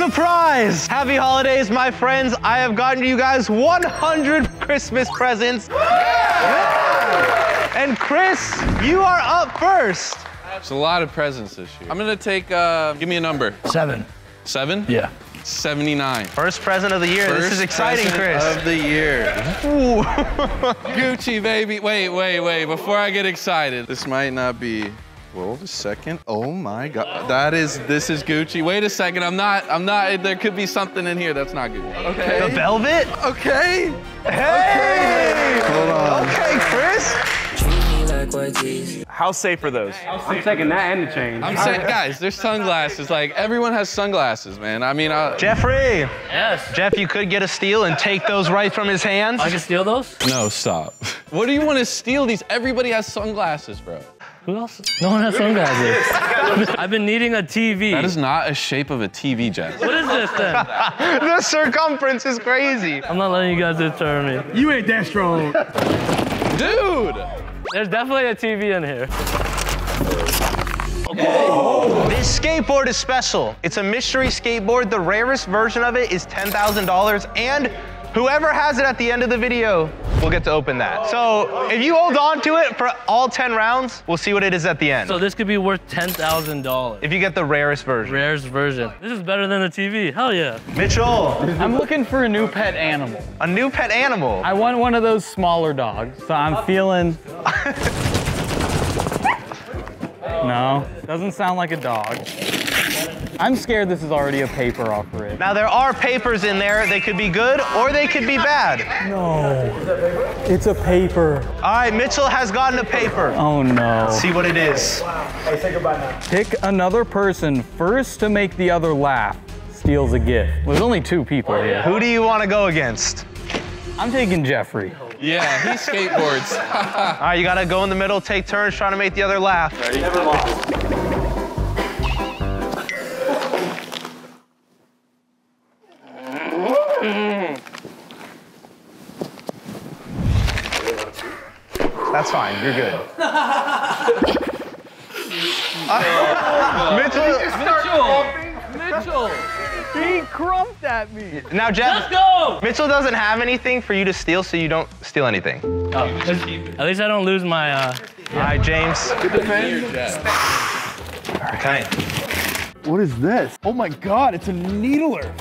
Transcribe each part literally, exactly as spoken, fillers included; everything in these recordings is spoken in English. surprise! Happy holidays, my friends. I have gotten you guys one hundred Christmas presents. Yeah! And Chris, you are up first. It's a lot of presents this year. I'm gonna take, uh, give me a number. Seven. Seven? Yeah. seventy-nine. First present of the year. First this is exciting, Chris. Of the year. Ooh. Gucci, baby. Wait, wait, wait. Before I get excited, this might not be. Wait a second. Oh my God. That is. This is Gucci. Wait a second. I'm not. I'm not. There could be something in here that's not Gucci. Okay. The velvet. Okay. Hey. Okay. Hold on. Okay, Chris. How safe are those? Safe I'm taking that and the chain. I'm saying, guys, there's sunglasses. Like, everyone has sunglasses, man. I mean, I... Jeffrey! Yes? Jeff, you could get a steal and take those right from his hands. I can steal those? No, stop. What do you want to steal these? Everybody has sunglasses, bro. Who else? No one has sunglasses. I've been needing a T V. That is not a shape of a T V, Jeff. What is this, then? The circumference is crazy. I'm not letting you guys determine me. You ain't that strong. Dude! There's definitely a T V in here. Okay. This skateboard is special. It's a mystery skateboard. The rarest version of it is ten thousand dollars, and whoever has it at the end of the video will get to open that. So if you hold on to it for all ten rounds, we'll see what it is at the end. So this could be worth ten thousand dollars. If you get the rarest version. Rarest version. This is better than the T V. Hell yeah. Mitchell. I'm looking for a new pet animal. A new pet animal? I want one of those smaller dogs. So I'm feeling... No, doesn't sound like a dog. I'm scared this is already a paper offering. Now there are papers in there. They could be good or they could be bad. No, it's a paper. All right, Mitchell has gotten a paper. Oh no. Let's see what it is. Hey, say goodbye now. Pick another person first to make the other laugh. Steals a gift. Well, there's only two people oh, yeah. here. Who do you want to go against? I'm taking Jeffrey. Yeah, he skateboards. All right, you gotta go in the middle, take turns trying to make the other laugh. Ready? Never mind. That's fine, you're good. uh, Mitchell! Mitchell! Mitchell! He crumped at me. Now, Jeff, let's go! Mitchell doesn't have anything for you to steal, so you don't steal anything. Oh, at least I don't lose my, uh... Yeah. All right, James. Good defense. Okay. What is this? Oh my God, it's a needler.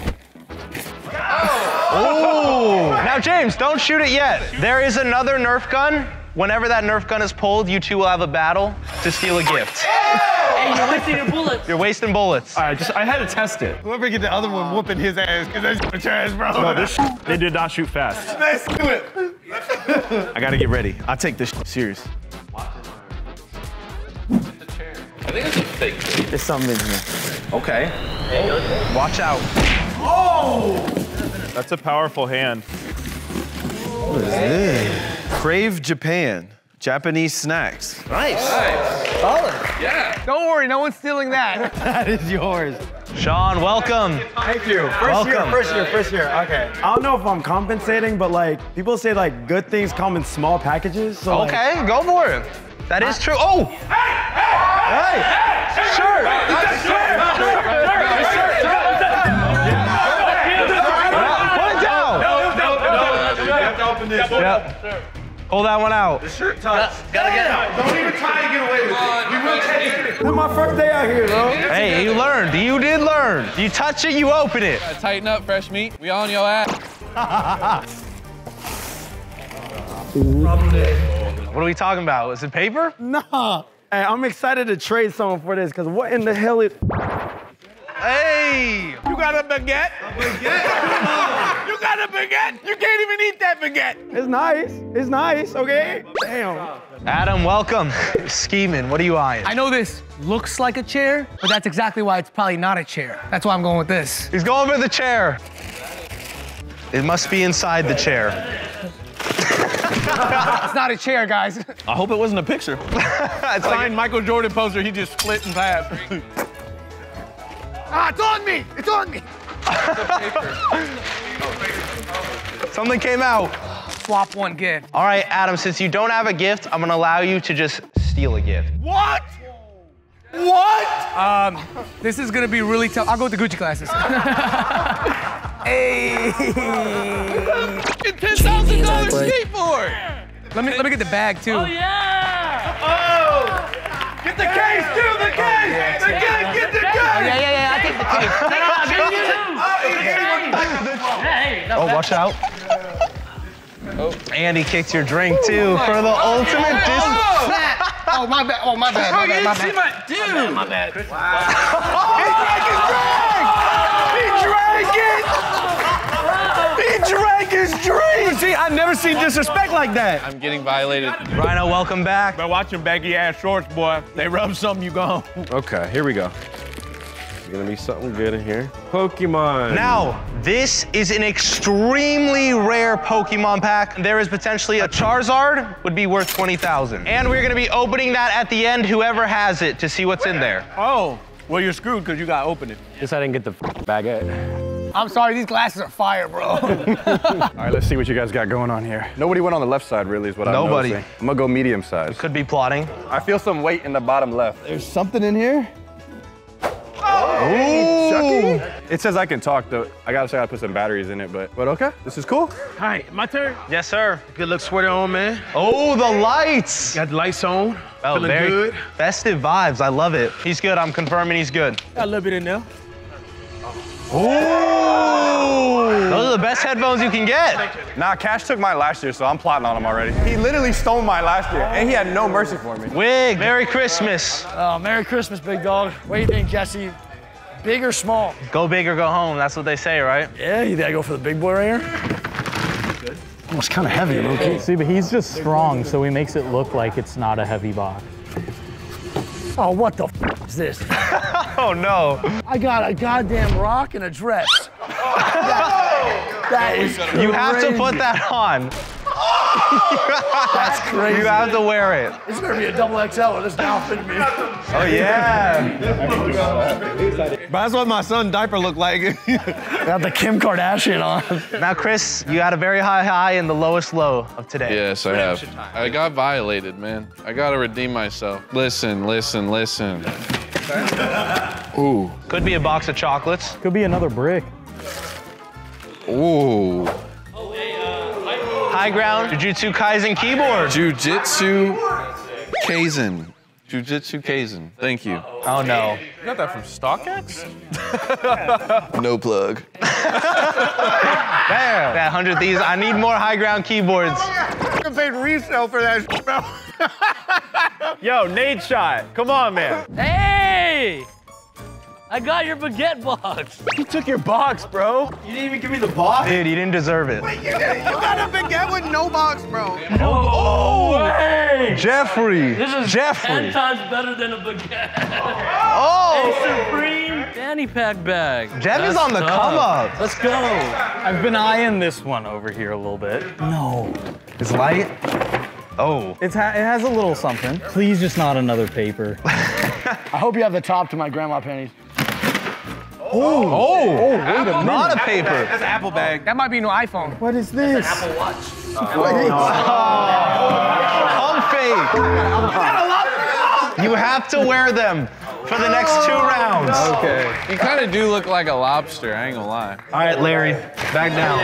Oh! Now, James, don't shoot it yet. There is another Nerf gun. Whenever that Nerf gun is pulled, you two will have a battle to steal a gift. Hey, you're wasting your bullets. You're wasting bullets. All right, just, I had to test it. Whoever get the other one whooping his ass, because that's trash, bro. No, this they did not shoot fast. Let's do it. I got to get ready. I'll take this serious. Watch it. It's a chair. I think it's a fake. There's something in here. Okay. Oh. Watch out. Oh! That's a powerful hand. What is this? Crave Japan. Japanese snacks. Nice. Nice. Solid. Yeah. Don't worry, no one's stealing that. That is yours. Sean, welcome. Thank you. First welcome. year, first year, first year. Okay. I don't know if I'm compensating, but like, people say like good things come in small packages. So okay, like, go for it. That is true. Oh! Hey! Hey! Hey! Hey! Sure! That's sure! Sure! Sure! Yep. Yep. Pull that one out. The shirt touch. Gotta, gotta get it out. Don't even try to get away with it. You will take it. This is my first day out here, bro. Hey, you learned. You did learn. You touch it, you open it. Gotta tighten up, fresh meat. We on your ass. What are we talking about? Is it paper? Nah. Hey, I'm excited to trade someone for this, because what in the hell is... Hey! You got a baguette? A baguette? You got a baguette? You can't even eat that baguette. It's nice. It's nice, okay? Damn. Adam, welcome. Scheming, what are you eyeing? I know this looks like a chair, but that's exactly why it's probably not a chair. That's why I'm going with this. He's going for the chair. It must be inside the chair. It's not a chair, guys. I hope it wasn't a picture. It's like a Michael Jordan poster. He just split and passed. Ah, it's on me! It's on me! Something came out. Swap one gift. All right, Adam, since you don't have a gift, I'm gonna allow you to just steal a gift. What? What? Um, this is gonna be really tough. I'll go with the Gucci glasses. Hey! ten thousand dollar skateboard! Let me, let me get the bag, too. Oh, yeah! Oh! Get the case, too! The case! The case! Get the case! Oh, yeah, yeah, yeah, I take the case. Oh, oh, oh, watch out. Oh. And he kicked your drink, too, oh, for the oh, ultimate yeah. distance. Oh, my bad. Oh, my bad. My bad. My bad. My bad. Dude. My bad. My bad. Wow. He drank his drink! He drank it! He drank his drink! See, I've never seen disrespect like that. I'm getting violated. Rhino, welcome back. But watch your baggy ass shorts, boy. They rub something, you gone. Okay, here we go. Gonna be something good in here. Pokemon. Now, this is an extremely rare Pokemon pack. There is potentially a Charizard would be worth twenty thousand. And we're gonna be opening that at the end, whoever has it, to see what's in there. Oh, well, you're screwed because you gotta open it. Guess I didn't get the baguette. I'm sorry, these glasses are fire, bro. All right, let's see what you guys got going on here. Nobody went on the left side, really, is what I'm Nobody. Noticing. I'm gonna go medium size. We could be plotting. I feel some weight in the bottom left. There's something in here? Oh, Chucky. It says I can talk, though. I gotta say I put some batteries in it, but but okay, this is cool. All right, my turn. Yes, sir. Good look sweater on, man. Oh, the lights. Got the lights on. Oh, feeling very good. Festive vibes. I love it. He's good. I'm confirming he's good. Got a little bit in there. Oh! Those are the best headphones you can get. Nah, Cash took mine last year, so I'm plotting on him already. He literally stole mine last year, and he had no mercy for me. Wig, Merry Christmas. Oh, Merry Christmas, big dog. What do you think, Jesse? Big or small? Go big or go home, that's what they say, right? Yeah, you gotta go for the big boy right here. Good. Oh, it's kind of heavy, low key. See, but he's just strong, so he makes it look like it's not a heavy box. Oh, what the f is this? Oh, no. I got a goddamn rock and a dress. Oh. That, that is crazy. You have to put that on. Oh. That's crazy. You have to wear it. It's going to be a double X L with this outfit, man. Oh, yeah. That's what my son's diaper looked like. Got the Kim Kardashian on. Now, Chris, you had a very high high and the lowest low of today. Yes, I have. I got violated, man. I got to redeem myself. Listen, listen, listen. Ooh. Could be a box of chocolates. Could be another brick. Ooh. High ground, Jujutsu Kaisen keyboard. Jujutsu Kaisen. Jujutsu Kaisen. Thank you. Oh no. You got that from StockX? No plug. Damn. That one hundred Thieves, I need more high ground keyboards. I paid resale for that shit, bro. Yo, Nadeshot. Come on, man. Hey! I got your baguette box. You took your box, bro. You didn't even give me the box? Dude, you didn't deserve it. Wait, you, didn't, you got a baguette with no box, bro. No oh, way. Jeffrey. This is Jeffrey. ten times better than a baguette. Oh. A Supreme fanny pack bag. Jeff That's is on the tough. come up. Let's go. I've been eyeing this one over here a little bit. No. It's light. Oh. It's ha it has a little something. Please, just not another paper. I hope you have the top to my grandma panties. Oh, oh, oh, wait a minute. Not a paper. That's an Apple bag. That might be an iPhone. What is this? That's an Apple Watch. Oh. What is oh. Fake. You have to wear them for the next two rounds. Okay. You kind of do look like a lobster, I ain't gonna lie. All right, Larry, back down.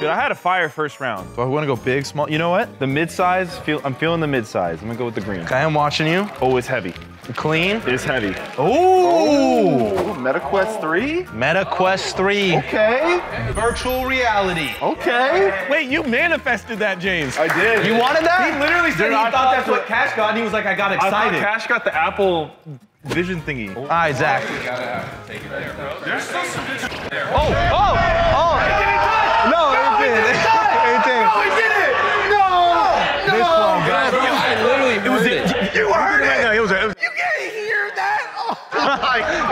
Dude, I had a fire first round. Do I wanna go big, small? You know what? The mid-size, feel, I'm feeling the mid-size. I'm gonna go with the green. Okay, I'm watching you. Oh, it's heavy. Clean. It's heavy. Oh! Meta Quest three? Meta Quest three. Okay. Virtual reality. Okay. Wait, you manifested that, James. I did. You wanted that? He literally said Dude, he I thought, thought that's what Cash got, and he was like, I got excited. I Cash got the Apple Vision thingy. Oh. All right, Zach. You gotta have to take it there, bro. There's still some vision there. Oh, oh, oh. It didn't touch. No, no, it didn't. It didn't. Did. No, it didn't. No, no. This one, guys. Bro, I literally heard it. Was it. You heard it. It was a,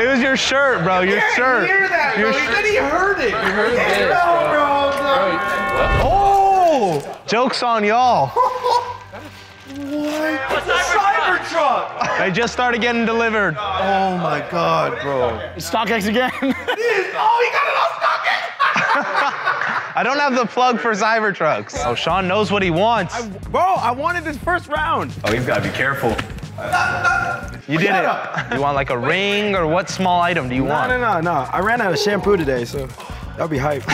it was your shirt, bro. Your yeah, shirt. Hear that, bro. Your he said he heard it. You heard yeah, this, bro. Bro, bro. Oh! Joke's on y'all. What? It's a Cybertruck. They just started getting delivered. Oh my God, bro. It's StockX again. It is. Oh, he got it on StockX. I don't have the plug for Cybertrucks. Oh, Sean knows what he wants. I, bro, I wanted this first round. Oh, you've got to be careful. You did it. Up. You want like a ring or what small item do you no, want? No, no, no, no. I ran out of shampoo today, so that'll be hype.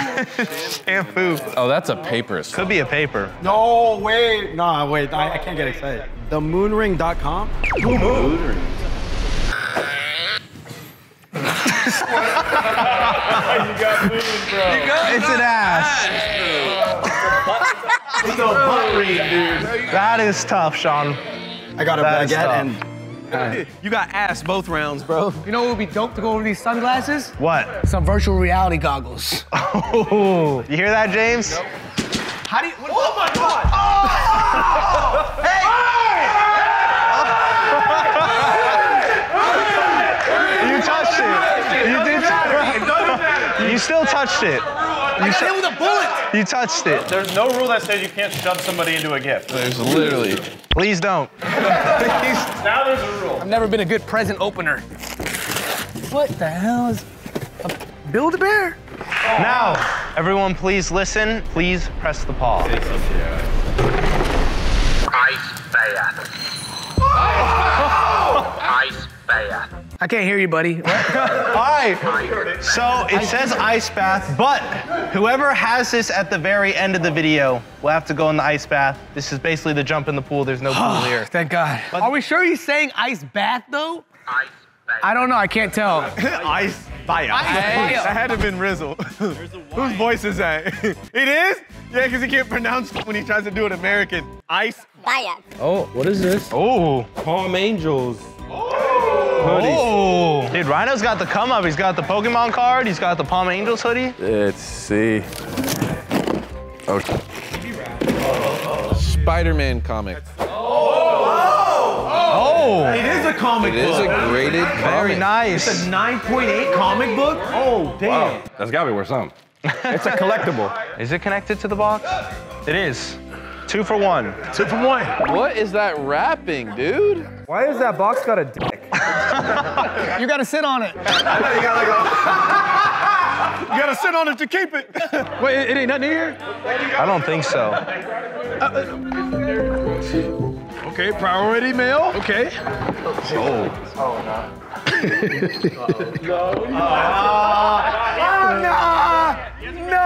Shampoo. Oh, that's a paper. Could well. be a paper. No, wait. No, wait. I, I can't get excited. The moonring dot com? Moonring. You got moon, bro. You got it's an ass. ass. It's a butt ring, dude. That is tough, Sean. I got a that baguette and. Right. You got ass both rounds, bro. You know what would be dope to go over these sunglasses? What? Some virtual reality goggles. Oh, you hear that, James? Nope. How do you? What, oh my God! Oh! Hey! Hey! Hey! Hey! You touched it. You did touch it. It doesn't matter. You still touched it. You hit it with a bullet. You touched it. There's no rule that says you can't shove somebody into a gift. There's literally. Please don't. Please. Now there's a rule. I've never been a good present opener. What the hell is a Build-A-Bear? Oh. Now, everyone please listen. Please press the pause. Ice bath. Oh. Ice bath. I can't hear you, buddy. All right. So it says ice bath, but whoever has this at the very end of the video will have to go in the ice bath. This is basically the jump in the pool. There's no pool here. Thank God. But are we sure he's saying ice bath, though? Ice bath. I don't know. I can't tell. Ice bath. That had to have been Rizzle. Whose voice is that? It is? Yeah, because he can't pronounce it when he tries to do an American. Ice bath. Oh, what is this? Oh. Palm Angels. Hoodies. Oh, dude, Rhino's got the come up. He's got the Pokemon card. He's got the Palm Angels hoodie. Let's see. Oh. oh. Spider-Man comic. Oh. Oh. oh. It is a comic it book. It is a graded Very comic. Very nice. It's a nine point eight comic book? Oh, damn. Wow. That's gotta be worth something. It's a collectible. Is it connected to the box? It is. Two for one. Two for one. What is that wrapping, dude? Why has that box got a dick? You gotta sit on it. I thought you gotta go. You gotta sit on it to keep it. Wait, it ain't nothing here? I don't think so. Uh, okay, priority mail. Okay. Oh. Oh, no. No. Oh, no. No,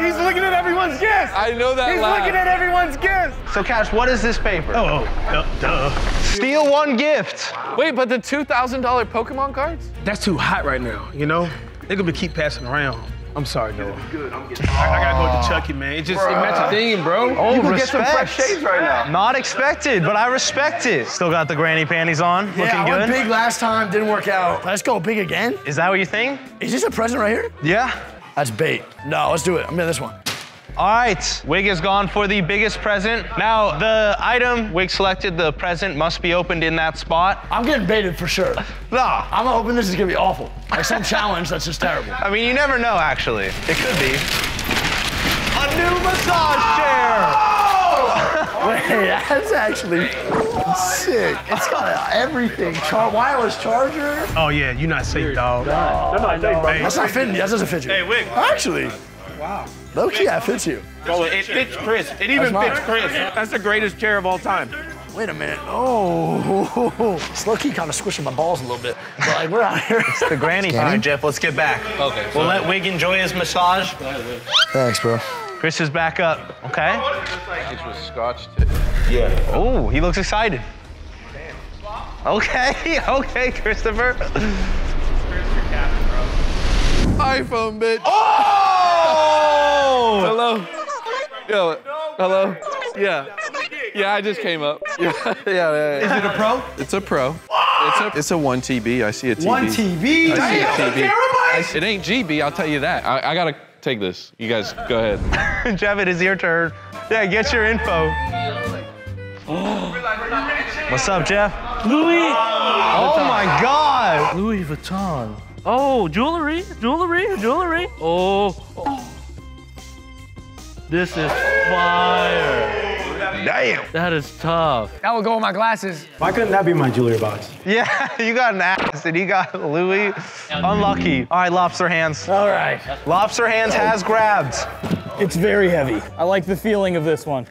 he's looking at everyone's guess. I know that He's laugh. looking at everyone's guess. So, Cash, what is this paper? Oh, oh duh. Steal one gift. Wow. Wait, but the two thousand dollar Pokemon cards? That's too hot right now, you know? They're gonna keep passing around. I'm sorry, Noah. I'm good. I'm getting. I, I gotta go to Chucky, man. It just Bruh. it matches theme, bro. Oh, you can respect. Get some fresh shades right now. Not expected, but I respect it. Still got the granny panties on. Yeah, looking I went good. Big last time, didn't work out. Let's go big again. Is that what you think? Is this a present right here? Yeah. That's bait. No, let's do it. I'm in this one. All right, Wig is gone for the biggest present. Now, the item Wig selected, the present, must be opened in that spot. I'm getting baited for sure. Nah. I'm hoping this is gonna be awful. Like some challenge that's just terrible. I mean, you never know, actually. It could be. A new massage chair! Oh! Wait, that's actually sick. It's got everything. Char wireless charger. Oh, yeah, you're not safe, dog. No, no, no, no. Hey, that's not fitting. That doesn't fit you. Hey, Wig. Actually. Wow. Low key, that fits you. Bro, it fits Chris. It even fits Chris. That's the greatest chair of all time. Wait a minute. Oh. It's low key kind of squishing my balls a little bit. But like, we're out here. It's the granny. All right, Jeff, let's get back. Okay. We'll let Wig enjoy his massage. Thanks, bro. Chris is back up, okay? It's with scotch tip. Yeah. Oh, he looks excited. Okay, okay, Christopher. Chris, your captain, bro. iPhone, bitch. Oh! Hello. Yo. Hello. Yeah. Yeah, I just came up. Yeah, yeah, yeah, yeah. Is it a pro? It's a pro. It's a, it's a one T B. I see a T B. one T B? Damn, it ain't G B, I'll tell you that. I, I gotta take this. You guys, go ahead. Javit, it's your turn. Yeah, get your info. Oh. What's up, Jeff? Louis. Oh, my God. Louis Vuitton. Oh, jewelry, jewelry, jewelry. Oh. oh. This is fire. Damn. That is tough. That would go with my glasses. Why couldn't that be my jewelry box? Yeah, you got an ass and you got Louis. Unlucky. All right, Lobster Hands. All right. Lobster Hands has grabbed. It's very heavy. I like the feeling of this one.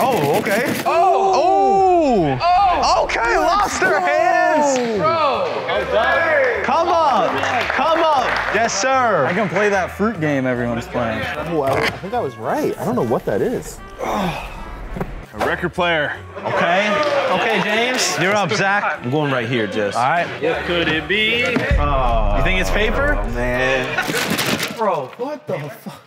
Oh, okay. Oh! Oh! Oh. Okay, lost their hands! Bro! Okay. Come up! Come up! Yes, sir! I can play that fruit game everyone's playing. Oh, I, I think I was right. I don't know what that is. A record player. Okay. Okay, James. You're up, Zach. I'm going right here, Jess. All right. What could it be? Oh, you think it's paper? Oh, man. Bro, what the fuck?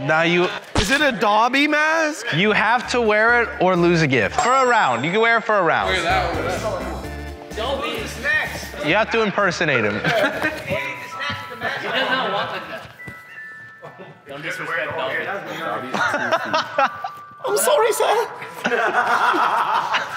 Now you... Is it a Dobby mask? You have to wear it or lose a gift. For a round. You can wear it for a round. Wear that one. Dobby is next. You have to impersonate him. He does not walk like that. Don't disrespect Dobby. I'm sorry, sir.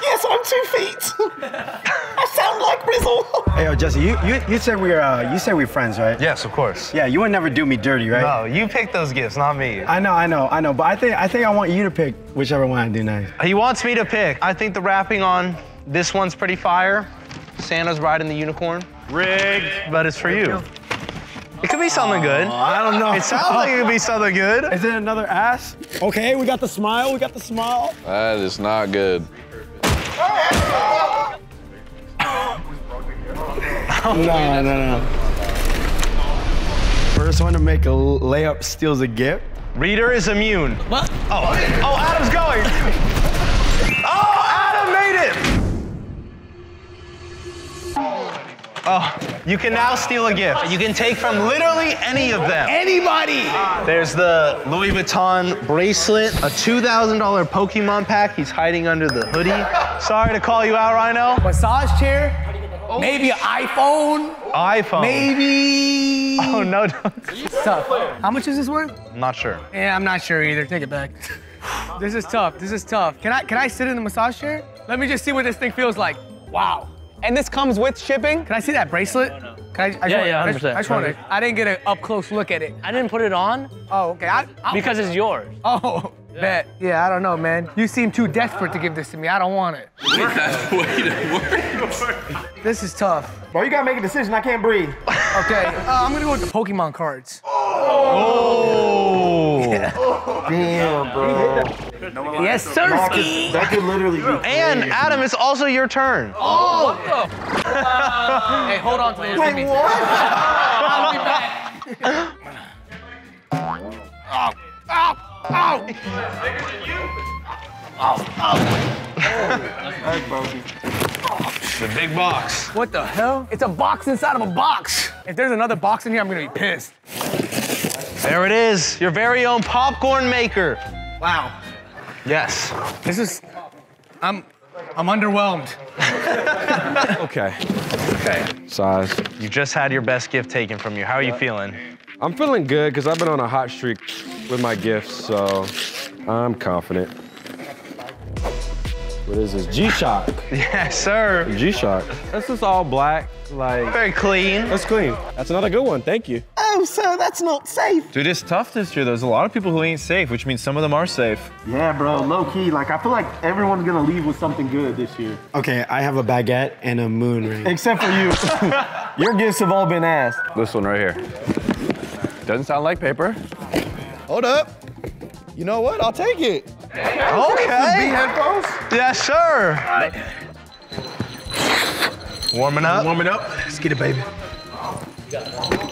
Yes, I'm two feet. I sound like Rizzle. Hey, yo, Jesse, you, you, you said we're uh, you said we're friends, right? Yes, of course. Yeah, you would never do me dirty, right? No, you pick those gifts, not me. I know, I know, I know. But I think I think I want you to pick whichever one I do next. He wants me to pick. I think the wrapping on this one's pretty fire. Santa's riding the unicorn. Rigged. But it's for you. It could be something good. Oh, I don't know. It sounds like it could be something good. Is it another ass? Okay, we got the smile, we got the smile. That is not good. Oh, no, no, no. First one to make a layup steals a gift. Reader is immune. What? Oh, oh, Adam's going. Oh, Adam made it. Oh, you can now steal a gift. You can take from literally any of them. Anybody! There's the Louis Vuitton bracelet, a two thousand dollar Pokemon pack he's hiding under the hoodie. Sorry to call you out, Rhino. Massage chair, maybe an iPhone. iPhone. Maybe. Oh, no. It's tough. How much is this worth? I'm not sure. Yeah, I'm not sure either. Take it back. This is tough. This is tough. Can I, can I sit in the massage chair? Let me just see what this thing feels like. Wow. And this comes with shipping? Can I see that bracelet? No, no. Can I, I yeah, just, yeah, one hundred percent. I just want it. I didn't get an up-close look at it. I didn't put it on. Oh, okay. I, because it's yours. Oh, yeah. Bet. Yeah, I don't know, man. You seem too desperate to give this to me. I don't want it. This is tough. Bro, you gotta make a decision. I can't breathe. Okay, uh, I'm gonna go with the Pokemon cards. Oh! Oh. Yeah. Oh. Damn, bro. No, yes, sir. That could literally be. And Adam, it's also your turn. Oh! What the? Uh, hey, hold on to this. Wait, what? I'll be back. Ow! Ow! Ow! Ow! Ow! That's broken. The big box. What the hell? It's a box inside of a box. If there's another box in here, I'm gonna be pissed. There it is. Your very own popcorn maker. Wow. Yes. This is, I'm, I'm underwhelmed. Okay. Okay. Size. You just had your best gift taken from you. How are you feeling? I'm feeling good because I've been on a hot streak with my gifts, so I'm confident. What is this? G-Shock. Yes, sir. G-Shock. This is all black, like. Very clean. That's clean. That's another good one. Thank you. Oh, sir, that's not safe. Dude, it's tough this year. There's a lot of people who ain't safe, which means some of them are safe. Yeah, bro, low key. Like, I feel like everyone's gonna leave with something good this year. Okay, I have a baguette and a moon ring. Except for you. Your gifts have all been asked. This one right here. Doesn't sound like paper. Hold up. You know what? I'll take it. Okay. Headphones? Yes, sir. Right. Warming up. Warming up. Let's get it, baby.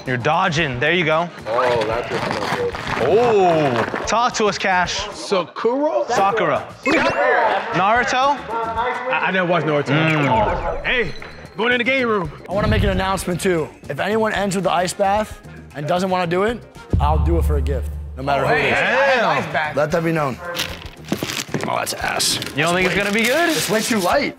You're dodging. There you go. Oh, that's just no good. Oh. Talk to us, Cash. Sakura? Sakura. Naruto? I, I never watched Naruto. Mm. Hey, going in the game room. I want to make an announcement, too. If anyone ends with the ice bath and doesn't want to do it, I'll do it for a gift, no matter oh, who hey, it is. Ice bath. Let that be known. Oh, that's ass. You don't that's think light. It's gonna be good? It's way too light.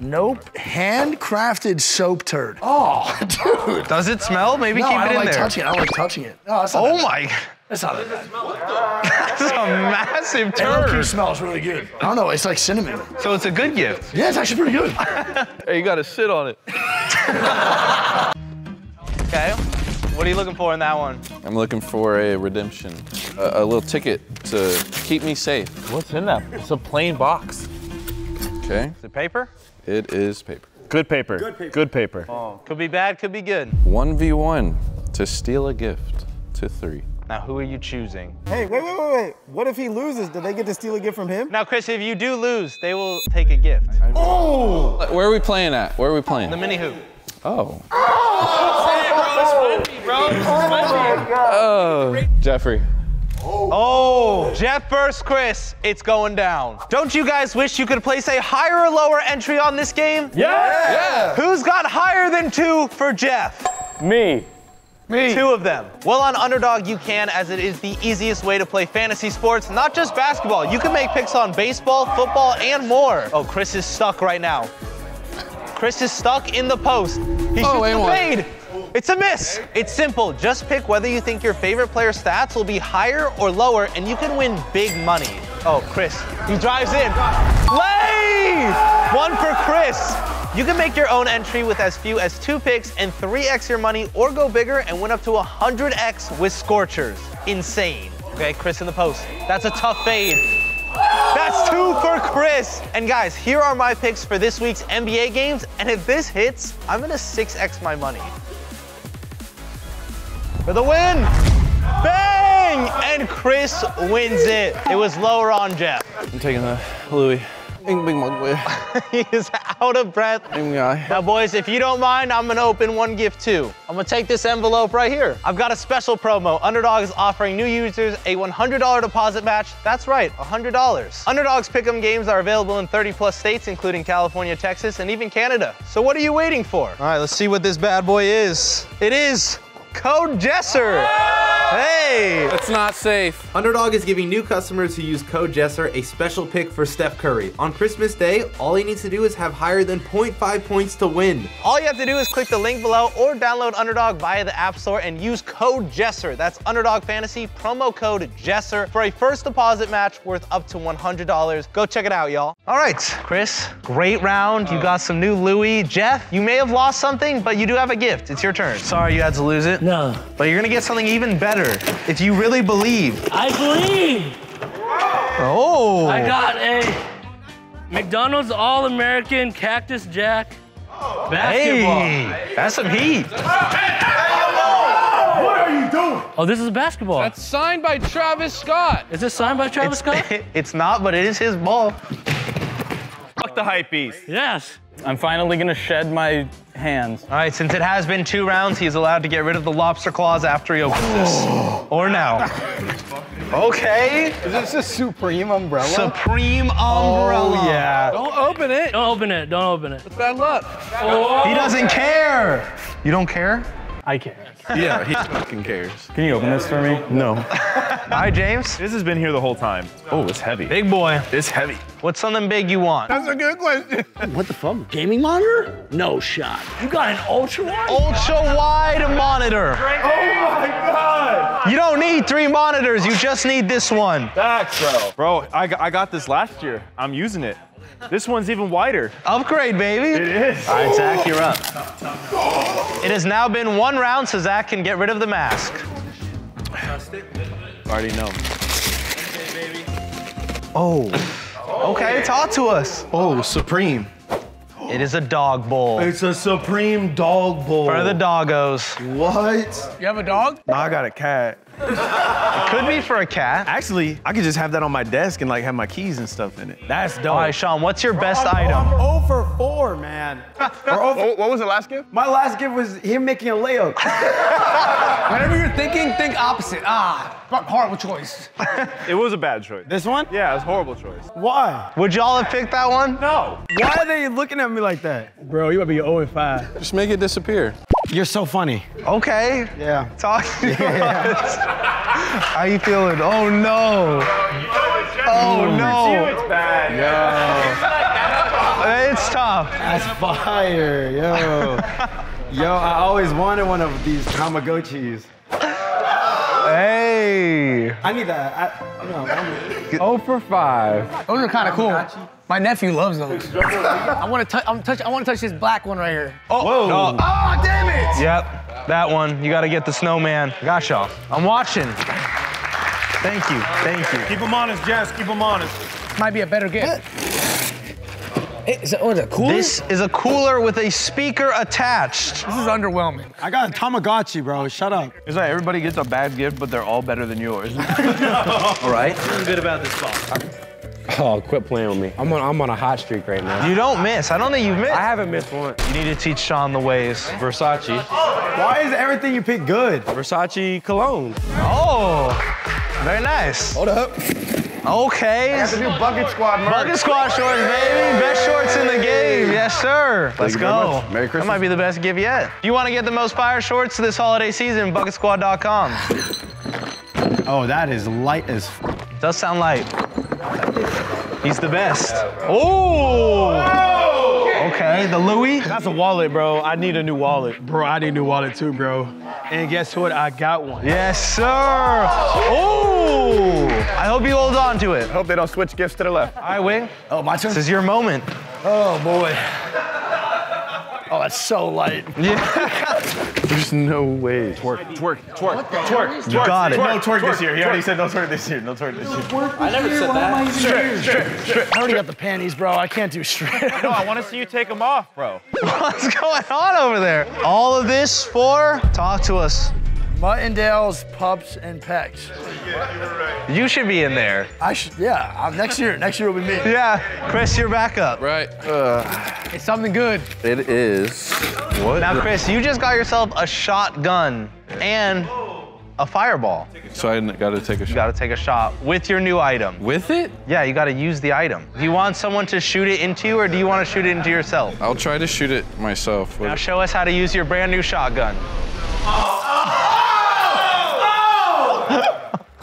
Nope. Handcrafted soap turd. Oh, dude. Does it smell? Maybe no, keep it in like there. I don't like touching it. I don't like touching it. No, that's not oh that my. Bad. That's not that bad. What the? That's a massive turd. It smells really good. I don't know. It's like cinnamon. So it's a good gift. Yeah, it's actually pretty good. Hey, you gotta sit on it. Okay. What are you looking for in that one? I'm looking for a redemption. A, a little ticket to keep me safe. What's in that? It's a plain box. Okay. Is it paper? It is paper. Good paper. Good paper. Good paper. Oh. Could be bad, could be good. one v one to steal a gift to three. Now, who are you choosing? Hey, wait, wait, wait, wait. What if he loses? Do they get to steal a gift from him? Now, Chris, if you do lose, they will take a gift. Oh! Where are we playing at? Where are we playing? The mini hoop. Oh. Oh! Oh, it's sweaty, bro. It's sweaty. Oh, Jeffrey. Oh, Jeff versus Chris, it's going down. Don't you guys wish you could place a higher or lower entry on this game? Yeah! Yeah. Who's got higher than two for Jeff? Me. Me. Two of them. Well, on Underdog, you can, as it is the easiest way to play fantasy sports, not just basketball. You can make picks on baseball, football, and more. Oh, Chris is stuck right now. Chris is stuck in the post. He oh, shoots the fade. It's a miss. It's simple. Just pick whether you think your favorite player's stats will be higher or lower, and you can win big money. Oh, Chris, he drives in. Lay! One for Chris. You can make your own entry with as few as two picks and three X your money, or go bigger and win up to one hundred X with Scorchers. Insane. Okay, Chris in the post. That's a tough fade. That's two for Chris. And guys, here are my picks for this week's N B A games, and if this hits, I'm gonna six X my money. For the win, bang! And Chris wins it. It was lower on Jeff. I'm taking the Louis. He is out of breath. Now, boys, if you don't mind, I'm gonna open one gift too. I'm gonna take this envelope right here. I've got a special promo. Underdog is offering new users a one hundred dollar deposit match. That's right, one hundred dollars. Underdog's Pick'em games are available in thirty plus states, including California, Texas, and even Canada. So what are you waiting for? All right, let's see what this bad boy is. It is Code Jesser. Hey! That's not safe. Underdog is giving new customers who use Code Jesser a special pick for Steph Curry. On Christmas Day, all he needs to do is have higher than zero point five points to win. All you have to do is click the link below or download Underdog via the App Store and use Code Jesser. That's Underdog Fantasy, promo code Jesser, for a first deposit match worth up to one hundred dollars. Go check it out, y'all. All right, Chris, great round. You got some new Louis. Jeff, you may have lost something, but you do have a gift. It's your turn. Sorry you had to lose it. No. But you're gonna get something even better. If you really believe. I believe. Oh. I got a McDonald's All-American Cactus Jack oh. basketball. Hey, that's some heat. Hey, hey, what are you doing? Oh, this is basketball. That's signed by Travis Scott. Is this signed by Travis it's, Scott? It, it's not, but it is his ball. Fuck the hype beast. Yes. I'm finally gonna shed my hands. All right, since it has been two rounds, he's allowed to get rid of the lobster claws after he opens this. Or now. Okay. Is this a Supreme umbrella? Supreme umbrella. Oh, yeah. Don't open it. Don't open it, don't open it. It's bad luck. Oh. He doesn't care. You don't care? I care. Yeah, he fucking cares. Can you open this for me? No. Hi, James. This has been here the whole time. Oh, it's heavy. Big boy. It's heavy. What's something big you want? That's a good question. What the fuck? Gaming monitor? No shot. You got an ultra-wide? Ultra-wide monitor. Great. Oh, my God. You don't need three monitors. You just need this one. That's bro. Bro, I got, I got this last year. I'm using it. This one's even wider. Upgrade, baby. It is. All right, Zach, you're up. It has now been one round, so Zach can get rid of the mask. Already know. Oh. Okay, talk to us. Oh, Supreme. It is a dog bowl. It's a Supreme dog bowl. For the doggos. What? You have a dog? No, I got a cat. It could be for a cat. Actually, I could just have that on my desk and like have my keys and stuff in it. That's dope. All right, Sean, what's your Bro, best I'm, item? I'm oh for four, man. oh, oh, what was the last gift? My last gift was him making a layup. Whenever you're thinking, think opposite. Ah, horrible choice. It was a bad choice. This one? Yeah, it was a horrible choice. Why? Would y'all have picked that one? No. Why are they looking at me like that? Bro, you might be zero and five. Just make it disappear. You're so funny. Okay. Yeah. Talk to yeah. us. How you feeling? Oh no. Oh no. It's bad. Yo. It's tough. That's fire, yo. Yo, I always wanted one of these Tamagotchis. Hey. I need that. I, no, I'm zero for five. Those are kind of cool. My nephew loves those. I want to I'm touch. I want to touch this black one right here. Oh, whoa. No. Oh, damn it! Yep, that one. You got to get the snowman. Gosh, y'all. I'm watching. Thank you. Thank you. Keep him honest, Jess. Keep him honest. Might be a better gift. Is it, oh, is it cooler? This is a cooler with a speaker attached. This is underwhelming. I got a Tamagotchi, bro. Shut up. It's like everybody gets a bad gift, but they're all better than yours. No. All right. Feeling good about this box. Oh, quit playing with me. I'm on, I'm on a hot streak right now. You don't miss. I don't think you've missed. I haven't missed one. You need to teach Sean the ways. Versace. Why is everything you pick good? Versace cologne. Oh, very nice. Hold up. Okay. I have the new Bucket Squad merch. Bucket Squad shorts, baby. Best shorts in the game. Yes, sir. Let's go. Merry Christmas. That might be the best gift yet. You want to get the most fire shorts this holiday season, bucket squad dot com. Oh, that is light as f. Does sound light. He's the best. Oh! Okay, the Louis. That's a wallet, bro. I need a new wallet. Bro, I need a new wallet too, bro. And guess what? I got one. Yes, sir. Oh! I hope you hold on to it. I hope they don't switch gifts to the left. All right, Wing. Oh, my turn? This is your moment. Oh, boy. Oh, that's so light. Yeah. There's no way. Twerk, twerk, twerk, twerk, twerk. You got it. No twerk this year. He already said no twerk this year. No twerk this year. I never said that. Strip, strip, strip. I already got the panties, bro. I can't do strip. No, I want to see you take them off, bro. What's going on over there? All of this for? Talk to us. Muttondale's Pups and Pecks. You should be in there. I should, yeah. I'm, next year, next year will be me. Yeah, Chris, you're back up. Right. Uh, it's something good. It is. What? Now, Chris, you just got yourself a shotgun and a fireball. So I got to take a shot. You got to take a shot with your new item. With it? Yeah, you got to use the item. Do you want someone to shoot it into you, or do you want to shoot it into yourself? I'll try to shoot it myself. Now show us how to use your brand new shotgun. Oh.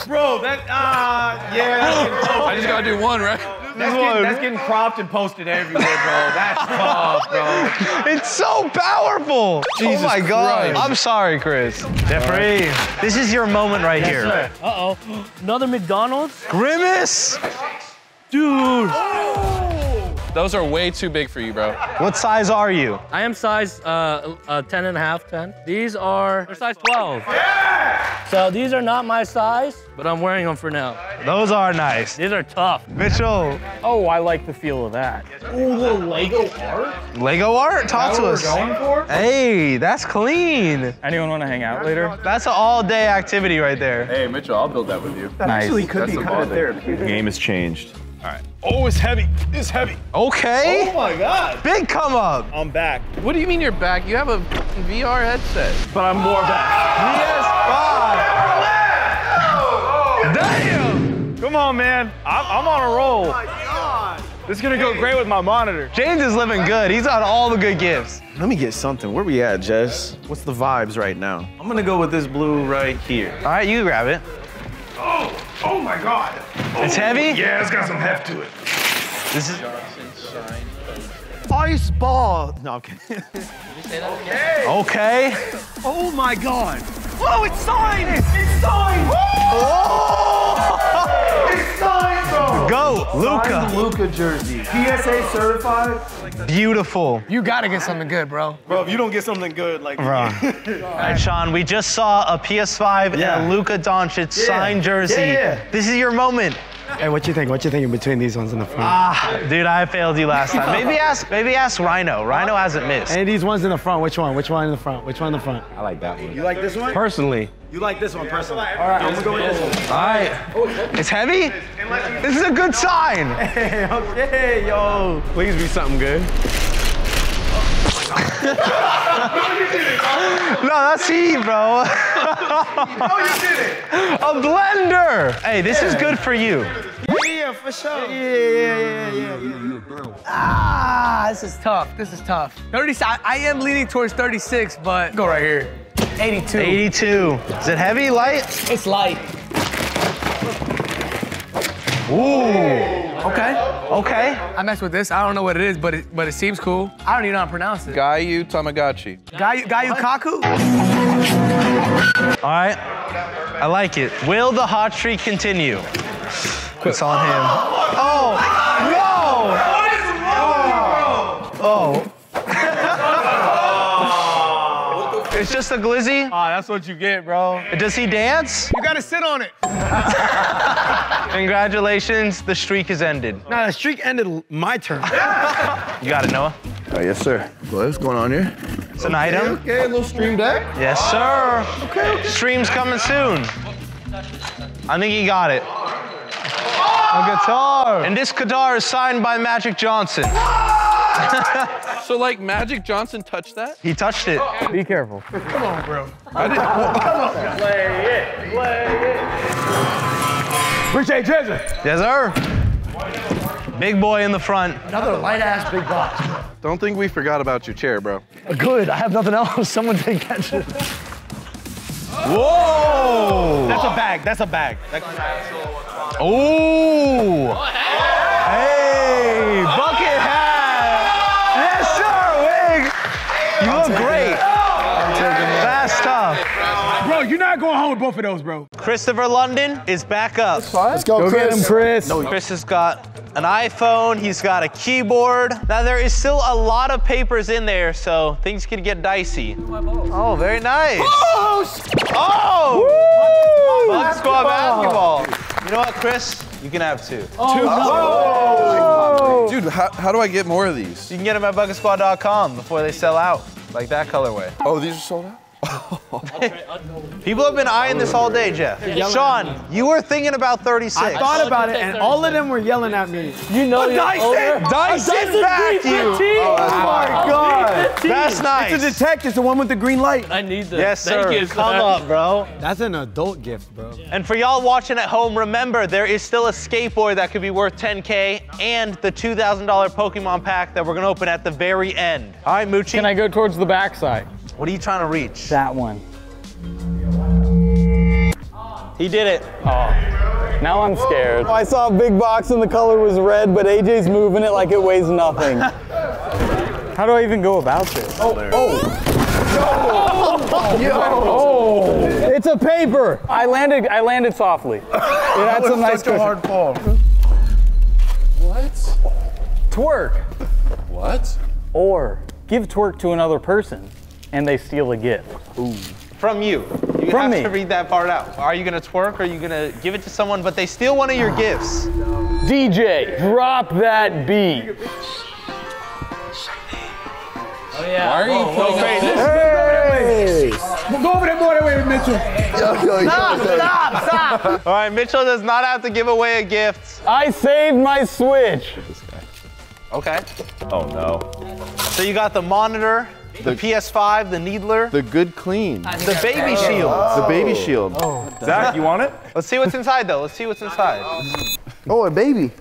Bro, that, ah, uh, yeah. I just gotta do one, right? That's getting, that's getting cropped and posted everywhere, bro. That's tough, bro. It's so powerful. Jesus oh my Christ. God. I'm sorry, Chris. Jeffrey, right. This is your moment right yes, here. Uh-oh, another McDonald's? Grimace! Dude. Oh. Those are way too big for you, bro. What size are you? I am size uh, uh, ten and a half, ten. These are, they're size twelve. Yeah! So these are not my size, but I'm wearing them for now. Those are nice. These are tough. Mitchell. Oh, I like the feel of that. Ooh, the Lego art? Lego art? Talk to us. That's what we're going for? Hey, that's clean. Anyone want to hang out later? That's an all-day activity right there. Hey, Mitchell, I'll build that with you. That nice. Actually could that's be kind of therapeutic. The game has changed. All right. Oh, it's heavy. It's heavy. Okay. Oh my God. Big come up. I'm back. What do you mean you're back? You have a V R headset. But I'm more back. P S five. Oh, oh, damn. Come on, man. I'm, I'm on a roll. Oh my God. This is gonna go great with my monitor. James is living good. He's on all the good gifts. Let me get something. Where we at, Jess? What's the vibes right now? I'm gonna go with this blue right here. All right, you grab it. Oh. Oh my God. Oh, it's heavy? Yeah, it's got some heft to it. This is ice ball. No, I'm kidding. Did you say that again? Okay. Okay. Oh my God. Whoa, it's signed. It's signed. Oh. It's signed, bro. Go, Luka. Signed Luka jersey. P S A certified. Beautiful. You gotta get something good, bro. Bro, if you don't get something good, like. Bro. All right, Sean, we just saw a P S five yeah. and a Luka Doncic yeah. signed jersey. Yeah, yeah. This is your moment. Hey, what you think? What you think in between these ones in the front? Ah, dude, I failed you last time. Maybe ask, maybe ask Rhino. Rhino hasn't missed. And these ones in the front, which one? Which one in the front? Which one in the front? I like that one. You like this one? Personally. You like this one, personally. Yeah, all right, I'm gonna go with this one. All right. Oh, it's, it's heavy? This is a good sign. Hey, okay, yo. Please be something good. No, that's he, bro. No, you did it. A blender. Hey, this yeah. is good for you. Yeah, for sure. Yeah, yeah, yeah, yeah, yeah. Ah, this is tough. This is tough. thirty-six. I am leaning towards thirty-six, but go right here. eighty-two. eighty-two. Is it heavy, light? It's light. Ooh. Okay, okay. I messed with this. I don't know what it is, but it but it seems cool. I don't even know how to pronounce it. Gayu Tamagotchi. Gayu Gayu Kaku? All right, I like it. Will the hot streak continue? It's on him. Oh, no! What is wrong with you, bro? Oh. It's just a glizzy? Ah, oh, that's what you get, bro. Does he dance? You gotta sit on it. Congratulations, the streak has ended. Nah, the streak ended my turn. You got it, Noah. Oh, yes, sir. What's going on here? It's an okay, item. Okay, a little stream deck. Yes, sir. Okay, okay. Stream's coming soon. I think he got it. A guitar. And this guitar is signed by Magic Johnson. So like Magic Johnson touched that? He touched it. Be careful. Come on, bro. I didn't, come on. Play it, play it. Appreciate treasure. Yes, sir. Big boy in the front. Another light ass big box. Don't think we forgot about your chair, bro. Good, I have nothing else. Someone take that shit. Whoa! That's a bag, that's a bag. That's a bag. Oh! Hey, bucket hat! Yes, sir, wig! You look great. Fast stuff. Bro, you're not going home with both of those, bro. Christopher London is back up. Let's go, go Chris. Get him, Chris. No, Chris has got an iPhone. He's got a keyboard. Now, there is still a lot of papers in there, so things could get dicey. Oh, very nice. Oh! Oh! Basketball. basketball. basketball. You know what, Chris? You can have two. Oh. Two. Oh. Dude, how, how do I get more of these? You can get them at bucket squad dot com before they sell out, like that colorway. Oh, these are sold out? People have been eyeing this all day, Jeff. Sean, you were thinking about thirty-six. I thought about it, and all of them were yelling at me. You know you're older. Dyson back you. Oh my God. That's nice. It's a detective. It's the one with the green light. I need this. Yes, sir. Come up, bro. That's an adult gift, bro. And for y'all watching at home, remember, there is still a skateboard that could be worth ten K and the two thousand dollar Pokemon pack that we're going to open at the very end. All right, Moochie. Can I go towards the backside? What are you trying to reach? That one. He did it. Oh. Now I'm scared. I saw a big box and the color was red, but A J's moving it like it weighs nothing. How do I even go about this? Oh, oh. Oh. Oh. Oh. It's a paper. I landed I landed softly. It had some nice cushion. Such a hard fall. What? Twerk. What? Or give twerk to another person. And they steal a gift. Ooh. From you. You From have me. to read that part out. Are you gonna twerk or are you gonna give it to someone, but they steal one of your gifts? D J, drop that beat. Oh yeah. Why are you so crazy? Hey. Hey. Go over there more that way with Mitchell. Stop, stop, stop. All right, Mitchell does not have to give away a gift. I saved my Switch. Okay. Oh no. So you got the monitor, the, the P S five, the Needler. The Good Clean. The Baby Shield. Oh. The Baby Shield. Oh. Zach, you want it? Let's see what's inside, though. Let's see what's inside. Oh, a baby.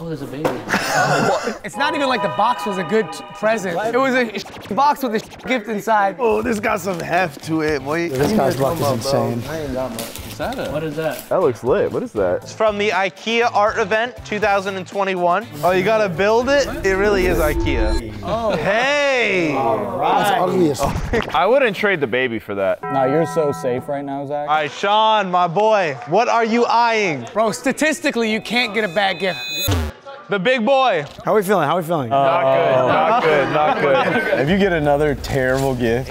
Oh, there's a baby. Oh. It's not even like the box was a good present. It was a box with a gift inside. Oh, this got some heft to it, boy. Yeah, this guy's box is insane. I ain't got much. Is that a, what is that? That looks lit. What is that? It's from the IKEA art event two thousand twenty-one. Oh, you gotta build it? What? It really is IKEA. Oh. Hey! All right. That's obvious. Oh. I wouldn't trade the baby for that. No, you're so safe right now, Zach. All right, Sean, my boy, what are you eyeing? Bro, statistically, you can't get a bad gift. The big boy. How are we feeling? How are we feeling? Uh, not good, not good, not good. If you get another terrible gift,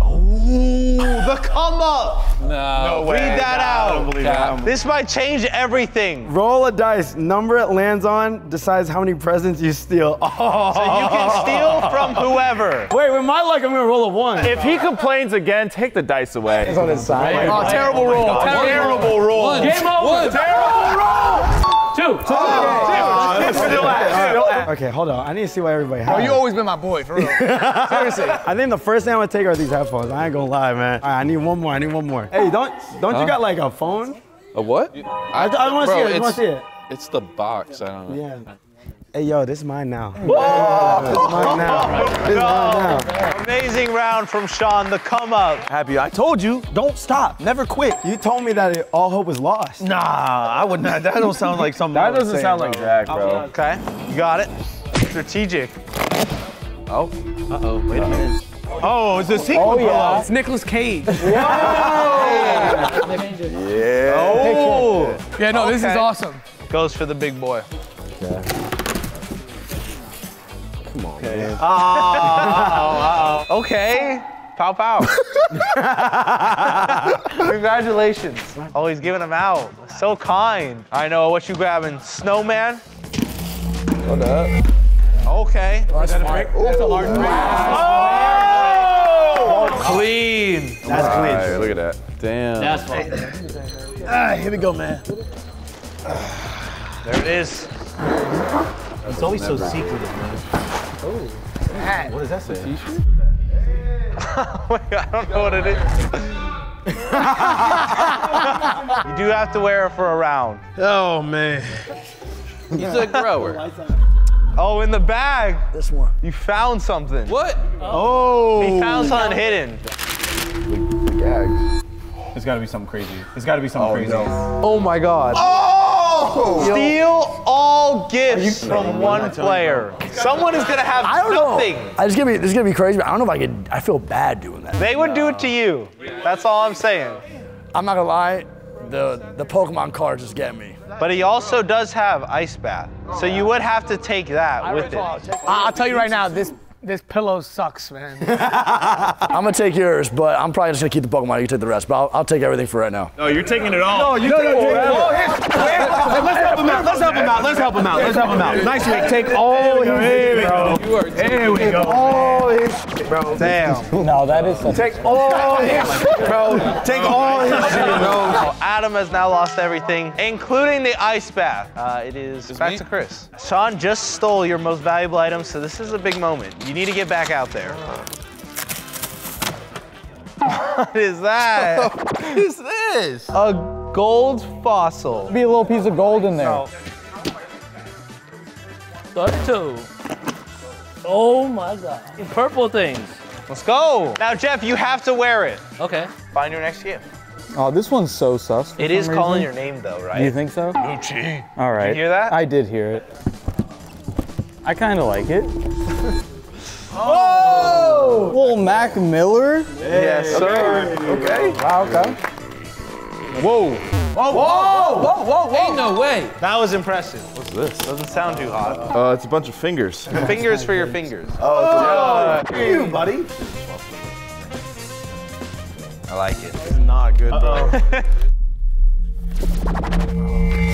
ooh, the come up! No, no way. Read that no, out. I don't believe yeah. it. This might change everything. Roll a dice. Number it lands on decides how many presents you steal. Oh. So you can steal from whoever. Wait, with my luck, I'm gonna roll a one. If he complains again, take the dice away. It's on his side. Oh, terrible oh roll. Terrible roll. Game over. Terrible roll. Two. Two. Oh. Two. Two. Still at. Still at. Okay, hold on. I need to see why everybody has. Oh, you always been my boy, for real. Seriously. I think the first thing I'm gonna take are these headphones. I ain't gonna lie, man. All right, I need one more. I need one more. Hey, don't don't huh? you got like a phone? A what? I, I want to see it. I want to see it. It's the box. I don't know. Yeah. Hey, yo, this is mine now. Whoa! This is mine now. This is mine now. Amazing round from Sean, the come up. Happy, I told you, don't stop, never quit. You told me that it, all hope was lost. Nah, I would not. That don't sound like something That doesn't sound like Jack, bro. Okay, you got it. Strategic. Oh, uh-oh, wait a minute. Oh, it's a sequel. Oh, yeah. It's Nicolas Cage. Yeah. Oh. Yeah, no, this is awesome. Goes for the big boy. Okay. Come on, okay. man. Oh, uh oh, uh oh. Okay. Pow pow. Congratulations. Oh, he's giving them out. So kind. I know, what you grabbing? Snowman? What up? Okay. That's, That's, a, Ooh, That's a large break. Oh! oh! Clean. That's All clean. Right, look at that. Damn. That's fine. Ah, here we go, man. There it is. It's always so secretive, man. Oh. What does that say? T-shirt? I don't know what it is. You do have to wear it for a round. Oh, man. He's a grower. Oh, in the bag. This one. You found something. What? Oh. He found something hidden. The, the gags. There's got to be something crazy. There's got to be something oh, crazy. No. Oh, my God. Oh! Steal all gifts you, from one player. Someone is going to have I don't something. Know. I just gonna be, this is going to be crazy, but I don't know if I could. I feel bad doing that. They would no. do it to you. That's all I'm saying. I'm not going to lie. The, the Pokemon cards just get me. But he also does have Ice Bath, so you would have to take that with it. I'll tell you right now, this this pillow sucks, man. I'm gonna take yours, but I'm probably just gonna keep the Pokemon. You take the rest, but I'll, I'll take everything for right now. No, you're taking it all. No, you no, take no, it all. Let's help him out. Let's help him out. Let's help him out. Let's help him out. Nice week. Take all his. Here we go. Here we go. All his. Bro, damn. No, that is such. Take all his. Bro, take all his. Bro. Adam has now lost everything, including the ice bath. Uh, it is it's back me? to Chris. Sean just stole your most valuable item, so this is a big moment. You need to get back out there. What is that? What is this? A gold fossil. There'll be a little piece of gold in there. Oh. That's two. Oh my God. Purple things. Let's go. Now, Jeff, you have to wear it. Okay. Find your next gift. Oh, this one's so sus. It is calling your name though, right? You think so? Gucci. All right. Did you hear that? I did hear it. I kind of like it. Oh! Little Mac Miller? Yes, sir. Okay. Wow, okay. Whoa. Whoa, whoa, whoa, whoa, whoa. Ain't no way. That was impressive. What's this? Doesn't sound too hot. Uh, it's a bunch of fingers. Fingers for your fingers. Oh, you, buddy. I like it. It's not good, uh-oh. Bro.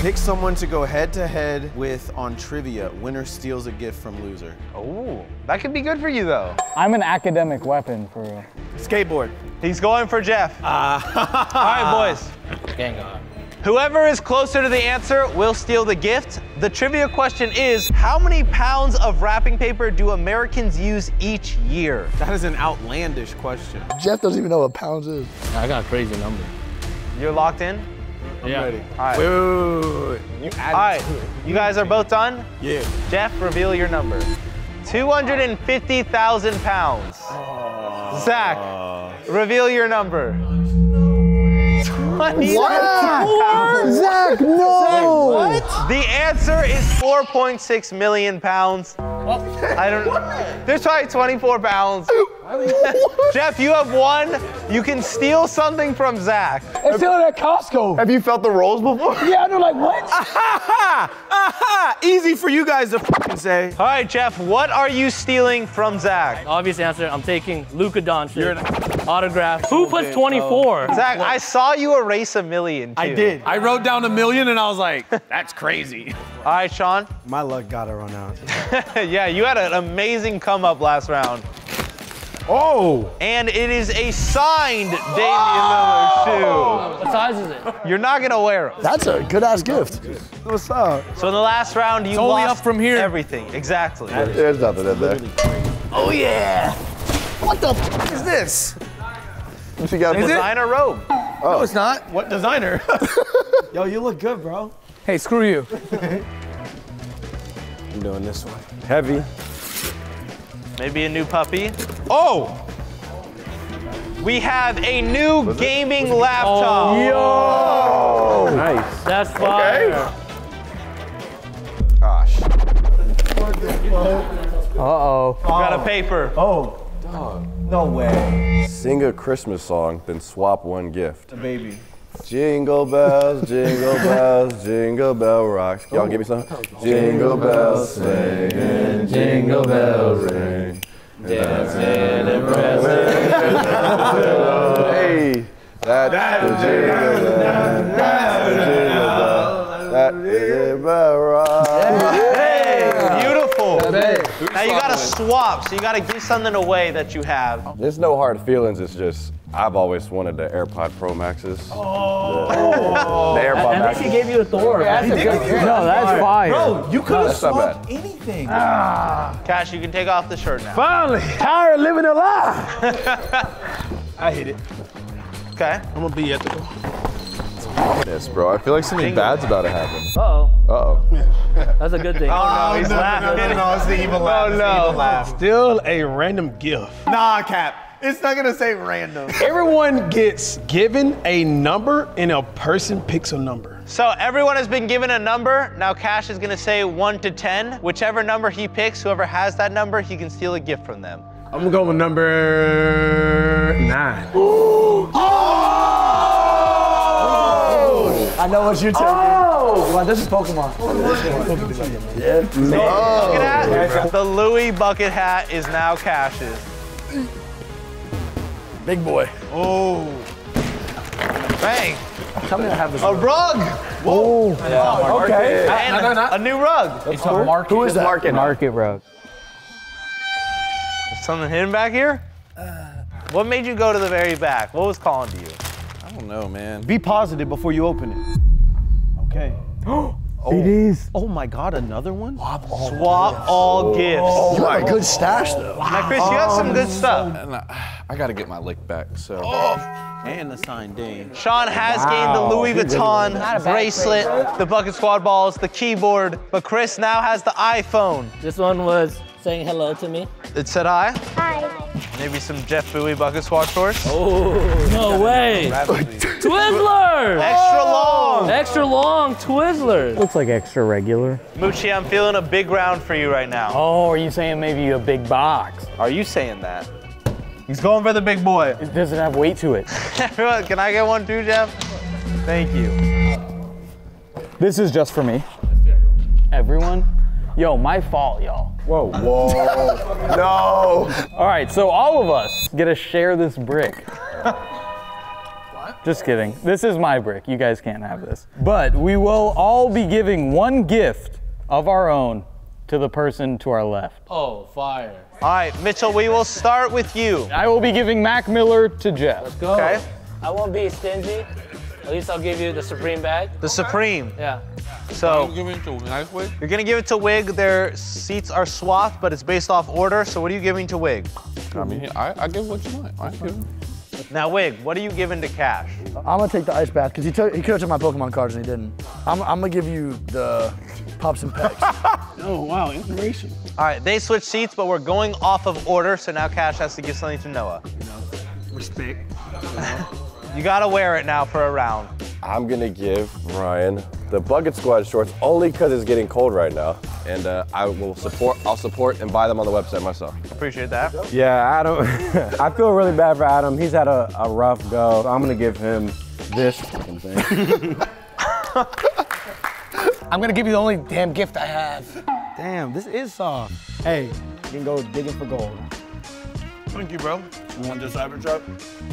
Pick someone to go head-to-head -head with on trivia. Winner steals a gift from loser. Oh, that could be good for you, though. I'm an academic weapon for real. Skateboard. He's going for Jeff. Uh, All right, boys. Gang on. Whoever is closer to the answer will steal the gift. The trivia question is, how many pounds of wrapping paper do Americans use each year? That is an outlandish question. Jeff doesn't even know what pounds is. I got a crazy number. You're locked in? I'm yeah. ready. All right. Wait, wait, wait, wait. You added All right. to it. You guys are both done? Yeah. Jeff, reveal your number. two hundred fifty thousand pounds. Oh. Zach, reveal your number. twenty-four? What? Zach, no! Zach, what? The answer is four point six million pounds. What? I don't know. There's probably twenty-four pounds. Jeff, you have won. You can steal something from Zach. I steal it at Costco. Have you felt the rolls before? Yeah, they're like, what? Aha! Aha! Easy for you guys to fucking say. All right, Jeff, what are you stealing from Zach? Obvious answer, I'm taking Luka Doncic. You're an autograph. Who puts twenty-four? Oh. Zach, what? I saw you erase a million, too. I did. I wrote down a million, and I was like, that's crazy. All right, Sean. My luck got to run out. Yeah, you had an amazing come-up last round. Oh! And it is a signed Damian Lillard shoe. Oh. What size is it? You're not going to wear them. That's a good-ass gift. What's up? So in the last round, you it's lost only up from here. everything. Exactly. There's nothing in there. Oh, yeah. What the f is this? She got a designer robe. Oh. No, it's not. What designer? Yo, you look good, bro. Hey, screw you. I'm doing this one. Heavy. Maybe a new puppy. Oh! We have a new was gaming it, it, laptop. Oh. Yo! Nice. That's fire. Okay. Gosh. Uh-oh. We got a paper. Oh. Oh, no way. Sing a Christmas song, then swap one gift. A baby. Jingle bells, jingle bells, jingle bell rocks. Y'all give me some. Jingle bells sing, jingle bells ring. Dancing and pressing. Hey, that's the jingle bells. That's the jingle bells. That's the jingle bell rocks. Now you gotta swap, so you gotta give something away that you have. There's no hard feelings, it's just, I've always wanted the AirPod Pro Maxes. Oh! The, the AirPod Maxes. I think he gave you a Thor. Yeah, that's a good, no, that's fire. Bro, you could have swapped anything. Ah. Cash, you can take off the shirt now. Finally, tired of living a lie. I hate it. Okay. I'm gonna be ethical. Yes, bro. I feel like something bad's about to happen. Uh-oh. Uh-oh. That's a good thing. Oh, no, he's no, laughing. No, no, no, it's the evil laugh. Oh, no. Evil laugh. Still a random gift. Nah, Cap. It's not going to say random. Everyone gets given a number, and a person picks a number. So everyone has been given a number. Now Cash is going to say one to ten. Whichever number he picks, whoever has that number, he can steal a gift from them. I'm going to go with number nine. Oh! I know what you're taking. Oh! Well, this is Pokemon. Yeah. No. Look at that. The Louis bucket hat is now Cash's. Big boy. Oh. Bang. Tell me I have this. A rug. rug. Whoa. Yeah. Okay. And no, no, no. A new rug. It's a market. Who is that? Market, market rug. Is something hidden back here? Uh, what made you go to the very back? What was calling to you? I don't know, man. Be positive before you open it. Okay. Oh. It is. Oh my God, another one? Swap all Swap gifts. All gifts. Oh, you have a good stash though. Wow. Now Chris, you have some good stuff. And I, I gotta get my lick back, so. Oh. And the signed ding. Sean has wow. gained the Louis Vuitton really bracelet, bracelet, the bucket squad balls, the keyboard, but Chris now has the iPhone. This one was saying hello to me. It said hi. Hi. Maybe some Jeff Bowie bucket squad shorts. Oh, no way. Twizzlers! Extra long. Extra long Twizzlers. Looks like extra regular. Moochie, I'm feeling a big round for you right now. Oh, are you saying maybe a big box? Are you saying that? He's going for the big boy. It doesn't have weight to it. Can I get one too, Jeff? Thank you. This is just for me. Everyone? Yo, my fault, y'all. Whoa, whoa, no. All right, so all of us get to share this brick. What? Just kidding. This is my brick. You guys can't have this. But we will all be giving one gift of our own to the person to our left. Oh, fire. All right, Mitchell, we will start with you. I will be giving Mac Miller to Jeff. Let's go. Okay. I won't be stingy. At least I'll give you the Supreme bag. The okay. Supreme? Yeah. So, you're giving it to Wig? You're gonna give it to Wig. Their seats are swapped, but it's based off order. So what are you giving to Wig? I mean, I, I give what you want. I give. Now, Wig, what are you giving to Cash? I'm gonna take the ice bath because he took he could have took my Pokemon cards and he didn't. I'm I'm gonna give you the pops and pecs. Oh wow, information. All right, they switched seats, but we're going off of order. So now Cash has to give something to Noah. You know, respect. You gotta wear it now for a round. I'm gonna give Ryan the Bucket Squad shorts only because it's getting cold right now, and uh, I will support. I'll support and buy them on the website myself. Appreciate that. Yeah, Adam. I feel really bad for Adam. He's had a, a rough go. So I'm gonna give him this fucking thing. I'm gonna give you the only damn gift I have. Damn, this is soft. Hey, you can go digging for gold. Thank you, bro. You want this Cybertruck?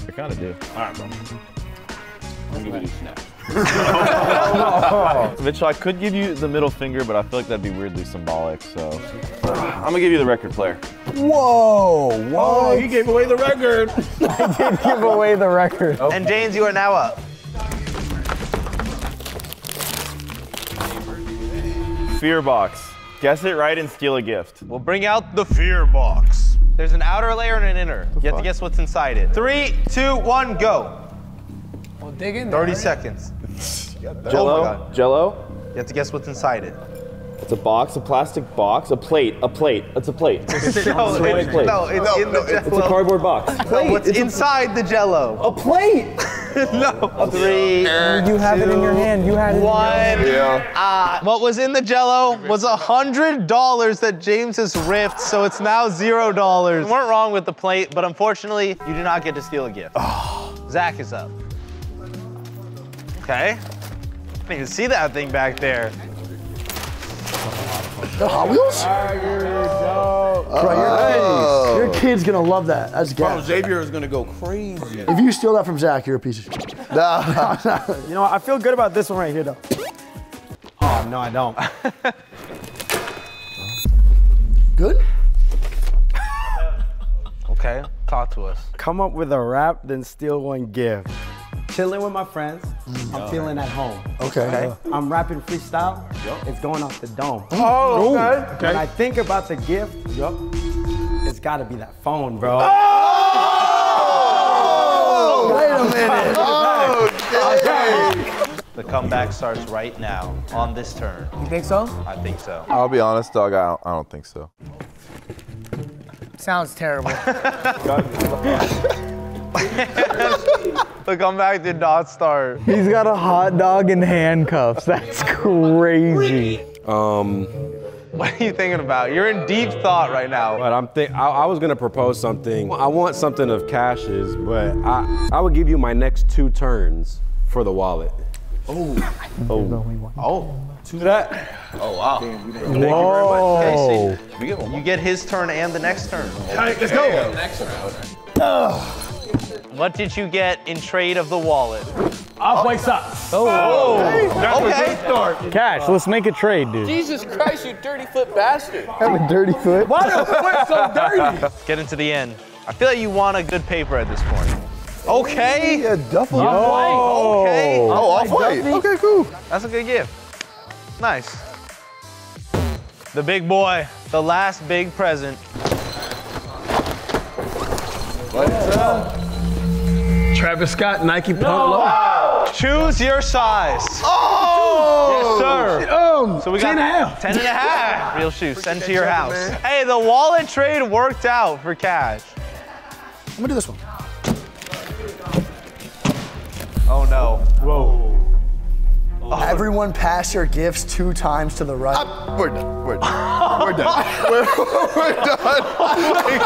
I kind of do. All right, bro. I'm gonna give you these snaps. Oh. Mitchell, I could give you the middle finger, but I feel like that'd be weirdly symbolic, so. I'm gonna give you the record player. Whoa, whoa. Oh, you gave away the record. I did give away the record. Oh. And James, you are now up. Fear box. Guess it right and steal a gift. We'll bring out the fear box. There's an outer layer and an inner. You have to guess what's inside it. Three, two, one, go. Well, dig in there. thirty seconds. Jello, oh my God. Jello. You have to guess what's inside it. It's a box, a plastic box, a plate, a plate. It's a plate. no, it's, no, it's, plate. no, it's no, in the no, Jello. It's a cardboard box. Plate. No, what's it's inside the Jello? A plate. no. A Three. You have two, it in your hand. You had it. One. In your hand. Yeah. Uh, what was in the Jello was a hundred dollars that James has ripped, so it's now zero dollars. We weren't wrong with the plate, but unfortunately, you do not get to steal a gift. Zach is up. Okay. I didn't even see that thing back there. The Hot Wheels? Oh, oh, bro, nice. Your kid's gonna love that. That's gas. Xavier is gonna go crazy. If you steal that from Zach, you're a piece of shit. Nah. You know what? I feel good about this one right here, though. Oh, no, I don't. Good? Okay, talk to us. Come up with a rap, then steal one gift. Chilling with my friends. Mm. I'm feeling at home. Okay. okay. I'm rapping freestyle. Yep. It's going off the dome. Oh, okay. okay. When I think about the gift, yep. it's gotta be that phone, bro. Oh! oh! Wait a minute. Oh, dang. The comeback starts right now, on this turn. You think so? I think so. I'll be honest, dog, I don't, I don't think so. Sounds terrible. The comeback did not start. He's got a hot dog in handcuffs. That's crazy. Um, what are you thinking about? You're in deep thought right now. But I'm think I, I was gonna propose something. I want something of Cash's, but I I would give you my next two turns for the wallet. Oh, oh, oh. To that. Oh, wow. Damn, thank you very much. Hey, see, you get his turn and the next turn. All right, let's go. Yeah, next round. Oh. What did you get in trade of the wallet? Off white socks. Oh, oh. Okay. That's okay. A good start. Cash, let's make a trade, dude. Jesus Christ, you dirty foot bastard. I have a dirty foot. Why the foot so dirty? Let's get into the end. I feel like you want a good paper at this point. Okay. Yeah, duffel. Off-white. Okay. Oh, off-white. Okay, cool. That's a good gift. Nice. The big boy, the last big present. What's up? Travis Scott, Nike Pump no. Low. Choose your size. Oh! Yes, sir. Um, so we got ten and a half. Ten and a half. Real shoes, send to your house. Man. Hey, the wallet trade worked out for Cash. I'm gonna do this one. Oh no. Whoa. Oh. Everyone pass your gifts two times to the right. Uh, we're done. We're done. We're done. We're, we're done.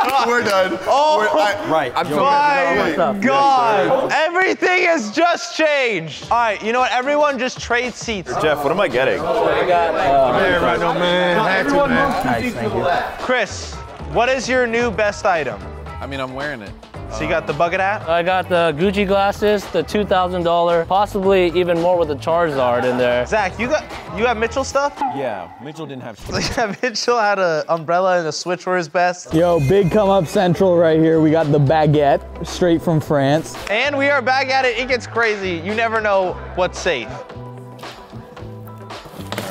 Oh we're done. Oh, we're, I, right. I'm so my God. God. Everything has just changed. All right, you know what? Everyone just trade seats. Hey, Jeff, what am I getting? Oh, I got uh, man, right now, man. Had to, man. Nice, Chris, what is your new best item? I mean, I'm wearing it. So you got the bucket hat? I got the Gucci glasses, the two thousand dollars, possibly even more with the Charizard in there. Zach, you got you have Mitchell stuff? Yeah, Mitchell didn't have shit. Yeah, Mitchell had an umbrella and a switch for his best. Yo, big come up central right here. We got the baguette, straight from France. And we are back at it. It gets crazy. You never know what's safe. All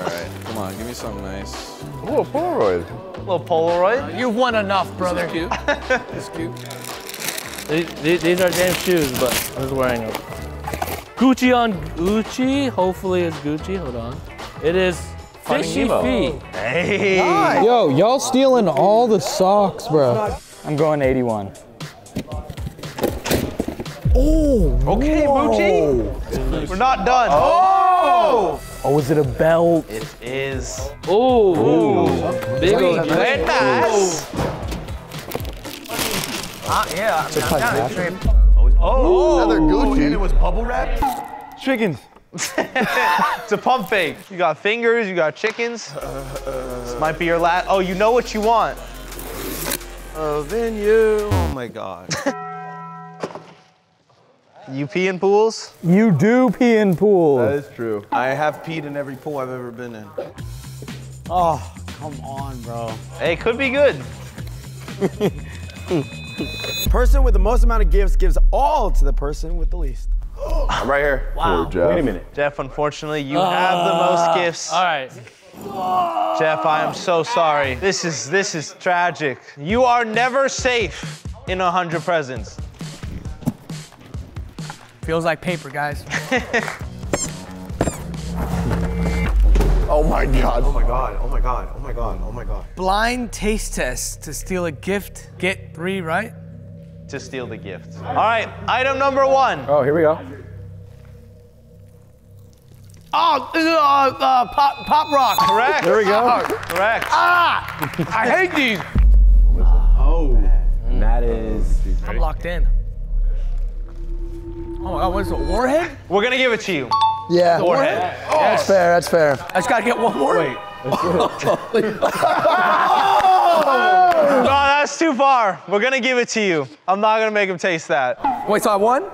right, come on, give me something nice. Ooh, a Polaroid. A little Polaroid. You've won enough, brother. It's cute. It's cute. These, these are damn shoes, but I was wearing them. Gucci on Gucci. Hopefully it's Gucci. Hold on. It is Fishy Feet. Hey. Nice. Yo, y'all stealing all the socks, bro. I'm going eighty-one. Oh. Okay, Gucci. We're not done. Oh. Oh, is it a belt? It is. Oh. Big old Grimace. Uh, yeah, I mean, I'm down to trip. Oh, oh, another Gucci. And it was bubble wrapped? Chickens. It's a pump fake. You got fingers, you got chickens. Uh, uh, this might be your last. Oh, you know what you want. Oh, then you. Oh my God. You pee in pools? You do pee in pools. That is true. I have peed in every pool I've ever been in. Oh, come on, bro. Hey, could be good. Person with the most amount of gifts gives all to the person with the least. I'm right here. Wow. Poor Jeff. Wait a minute. Jeff, unfortunately, you uh, have the most gifts. All right. Whoa. Jeff, I am so sorry. This is this is tragic. You are never safe in one hundred presents. Feels like paper, guys. Oh my God. Oh my God, oh my God, oh my God, oh my God. Blind taste test to steal a gift. Get three, right? To steal the gift. All right, item number one. Oh, here we go. Oh, uh, uh, pop, pop rock. Correct. There we go. Oh, correct. Ah, I hate these. Oh, that is. I'm locked in. Oh my God, what is it, warhead? We're gonna give it to you. Yeah. Oh, that's fair, that's fair. I just gotta get one more. Wait. Oh, no, that's too far. We're gonna give it to you. I'm not gonna make him taste that. Wait, so I won?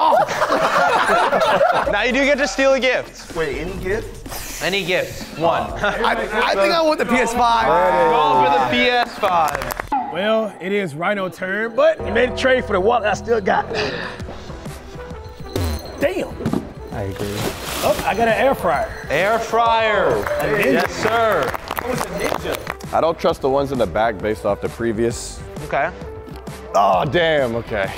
Oh. Now you do get to steal a gift. Wait, any gift? Any gift. One. Oh, I, I think I want the P S five. Go for the P S five. Well, it is Rhino turn, but you made a trade for the wallet I still got. Damn. I agree. Oh, I got an air fryer. Air fryer. Oh, yes, sir. I was a ninja. I don't trust the ones in the back based off the previous. Okay. Oh, damn, okay.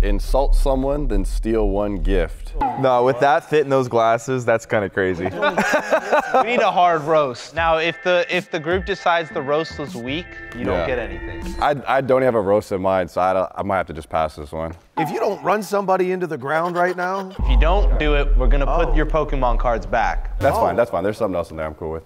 Insult someone, then steal one gift. No, with that fit in those glasses, that's kind of crazy. We need a hard roast. Now, if the if the group decides the roast was weak, you yeah. don't get anything. I, I don't have a roast in mind, so I, don't, I might have to just pass this one. If you don't run somebody into the ground right now. If you don't do it, we're going to oh. put your Pokemon cards back. That's oh. fine, that's fine. There's something else in there I'm cool with.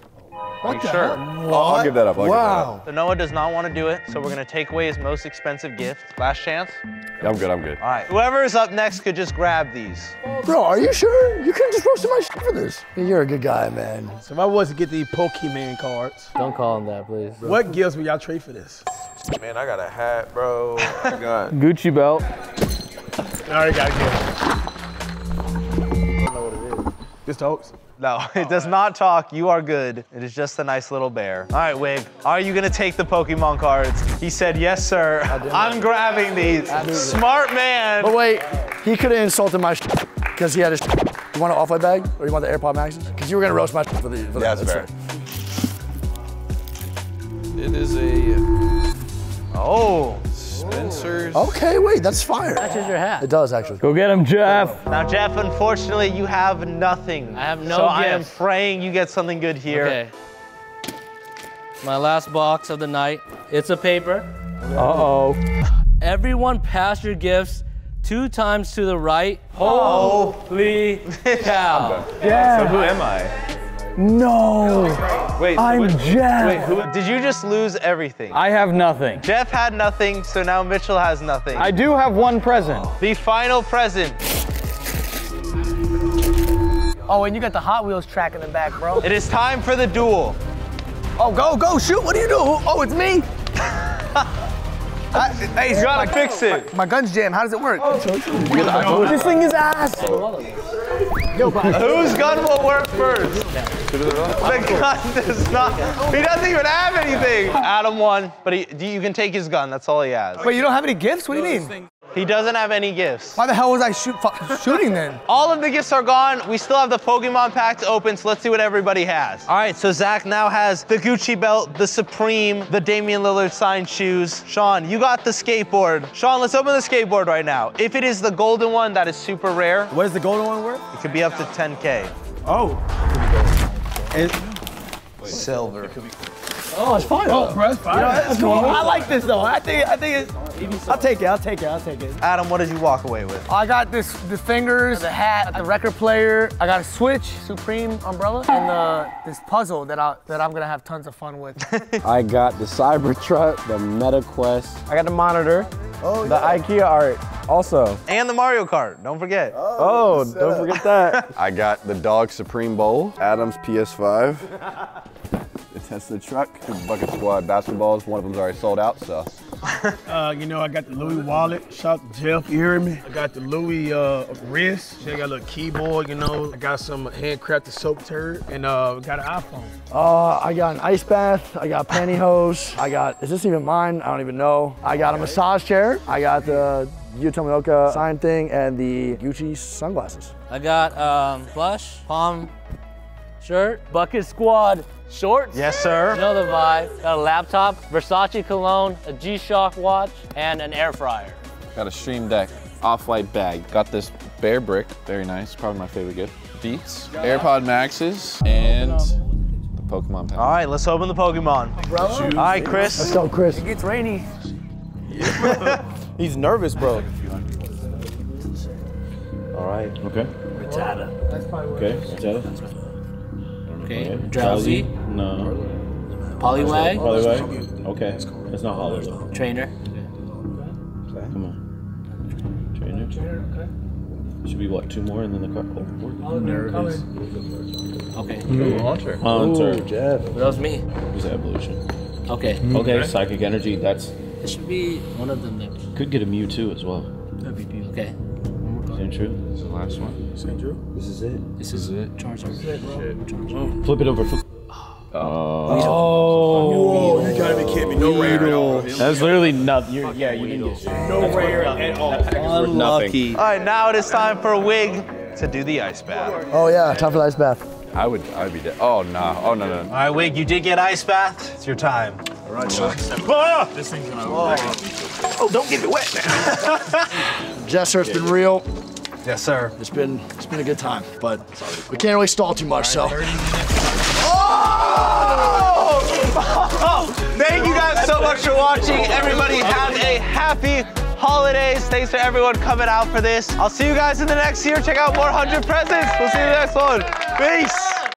What Are you sure? What? I'll give that up. I'll wow. That up. So Noah does not want to do it, so we're gonna take away his most expensive gift. Last chance? Yeah, I'm good, I'm good. All right, whoever is up next could just grab these. Bro, are you sure? You could've just roasted my shit for this. You're a good guy, man. So if I was to get the Pokemon cards. Don't call him that, please. Bro. What gifts would y'all trade for this? Man, I got a hat, bro. I got Gucci belt. I already got a gift. I don't know what it is. This talks? No, it does not talk. You are good. It is just a nice little bear. All right, Wig, are you gonna take the Pokemon cards? He said, yes, sir. I'm grabbing these. Smart man. But wait, he could have insulted my sh because he had his sh You want an Off-White bag or you want the AirPod Maxes? Because you were gonna roast my sh for the for yeah, that. That's fair. Right. It is a... Oh. Spencer's. Okay, wait, that's fire. Matches your hat. It does, actually. Go get him, Jeff. Now, Jeff, unfortunately, you have nothing. I have no So gifts. I am praying you get something good here. Okay. My last box of the night. It's a paper. Uh-oh. Everyone pass your gifts two times to the right. Holy cow. Yeah. So who am I? No, wait, so I'm what, Jeff. Wait, who, did you just lose everything? I have nothing. Jeff had nothing, so now Mitchell has nothing. I do have one present. The final present. Oh, and you got the Hot Wheels track in the back, bro. It is time for the duel. Oh, go, go, shoot, what do you do? Oh, it's me. I, hey, you gotta my, fix it. My, my gun's jammed, how does it work? Oh, so, so. Oh, this thing is ass. Yo, whose gun will work first? The gun does not, he doesn't even have anything. Adam won, but he, you can take his gun, that's all he has. Wait, you don't have any gifts? What do you mean? He doesn't have any gifts. Why the hell was I shoot, shooting then? All of the gifts are gone. We still have the Pokemon packs open, so let's see what everybody has. All right, so Zach now has the Gucci belt, the Supreme, the Damian Lillard signed shoes. Sean, you got the skateboard. Sean, let's open the skateboard right now. If it is the golden one, that is super rare. What is the golden one worth? It could be up to ten K. Oh. It's silver. It could be Oh, it's fire. Oh, bro, it's fire. You know, that's cool. I like this though. I think I think it's. I'll take it. I'll take it. I'll take it. Adam, what did you walk away with? I got this the fingers, the hat, the record player. I got a Switch, Supreme umbrella, and uh, this puzzle that I that I'm gonna have tons of fun with. I got the Cybertruck, the Meta Quest. I got the monitor. Oh, the yeah. IKEA art. Also. And the Mario Kart, don't forget. Oh, oh don't forget that. I got the dog Supreme Bowl, Adam's P S five. That's the truck, two bucket squad basketballs. One of them's already sold out, so. Uh, you know, I got the Louis wallet. Shout out to Jeff, you hear me? I got the Louis uh, wrist. Check out a little keyboard, you know. I got some handcrafted soap turd, and uh, got an iPhone. Uh, I got an ice bath. I got pantyhose. I got, is this even mine? I don't even know. I got okay. a massage chair. I got the Yutomoka sign thing and the Gucci sunglasses. I got um, plush, palm shirt, bucket squad. Shorts? Yes, sir. You know the vibe. Got a laptop, Versace cologne, a G-Shock watch, and an air fryer. Got a stream deck, Off-White bag. Got this bear brick, very nice, probably my favorite gift. Beats, AirPod Maxes, and the Pokemon pack. All right, let's open the Pokemon. Bro. All right, Chris. Let's go, Chris. It gets rainy. He's nervous, bro. All right. Okay. Retata. That's probably okay, Retata. Okay. Drowsy. No. Poliwag. Poliwag. Okay. It's not hollow. Trainer. Come on. Trainer. Put your hair, okay. Should be what, two more and then the car? Oh, there it is. Okay. Ooh, Alter. Alter. Ooh, Jeff. That was me. It was Evolution. Okay. Mm-hmm. Okay, Psychic Energy, that's... It should be one of them then. Could get a Mewtwo as well. That'd be beautiful. Okay. Saint Drew. This is the last one. Saint Drew? This is it. This is it. Charizard. This is it, bro. Charizard. Flip it over. Flip. Oh. Weedle. Oh, whoa, you gotta be kidding me. No rare at all. That's literally nothing. You're, yeah, you didn't get shit. No rare at all. Unlucky. All right, now it is time for Wig to do the ice bath. Oh yeah, time for the ice bath. I would, I would be dead. Oh, nah. Oh, no, no. All right, Wig, you did get ice bath. It's your time. All right, Chuck. Oh. This thing's gonna roll. Oh, don't get me wet now. Jester, it's been real. Yes, sir. It's been, it's been a good time, but we can't really stall too much, so. Oh! Oh! Thank you guys so much for watching. Everybody have a happy holidays. Thanks for everyone coming out for this. I'll see you guys in the next year. Check out more one hundred presents. We'll see you in the next one. Peace.